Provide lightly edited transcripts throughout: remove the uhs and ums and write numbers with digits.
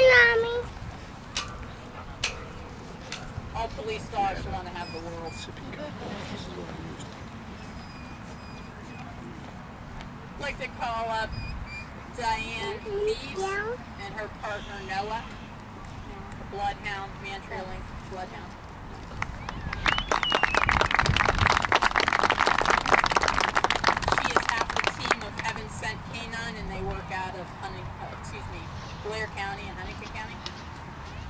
Hi, Mommy. All police dogs want to have the world. I'd like to call up Diane Leaves and her partner Noah, a bloodhound, man trailing bloodhound. She is half the team of Heaven Sent Canine, and they work out of Blair County and Huntington County.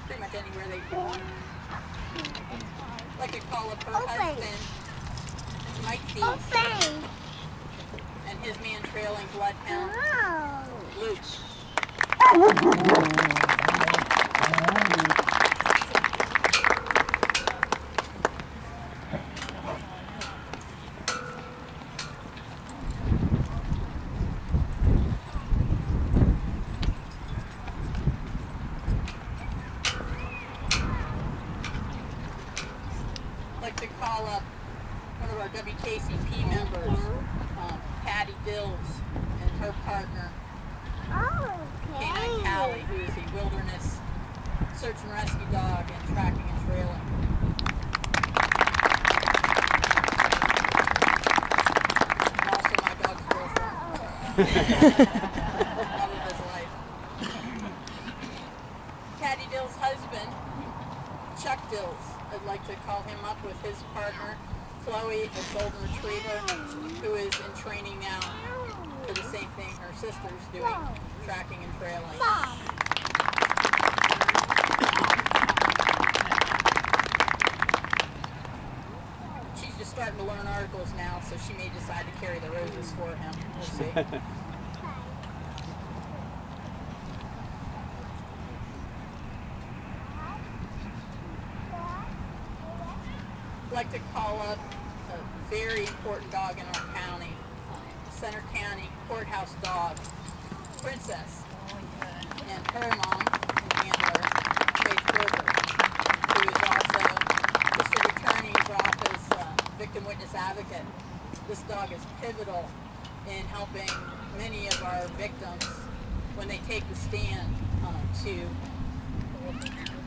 Pretty much anywhere they go. I'd like to call up her husband, Mike Dills, and his man trailing bloodhound, Luke. I'd like to call up one of our WKCP members, Patty Dills, and her partner, K9, who is a wilderness search and rescue dog and tracking and trailing. And also my dog's girlfriend. Love of his life. Patty Dills' husband, Chuck Dills. I'd like to call him up with his partner, Chloe, a golden retriever, who is in training now for the same thing her sister's doing, tracking and trailing. Mom. She's just starting to learn articles now, so she may decide to carry the roses for him. We'll see. I'd like to call up a very important dog in our county, Center County courthouse dog, Princess, and her mom and handler, Kate Hilbert, who is also district attorney's office victim witness advocate. This dog is pivotal in helping many of our victims when they take the stand to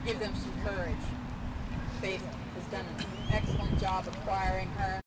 give them some courage. Faith has done an excellent job acquiring her.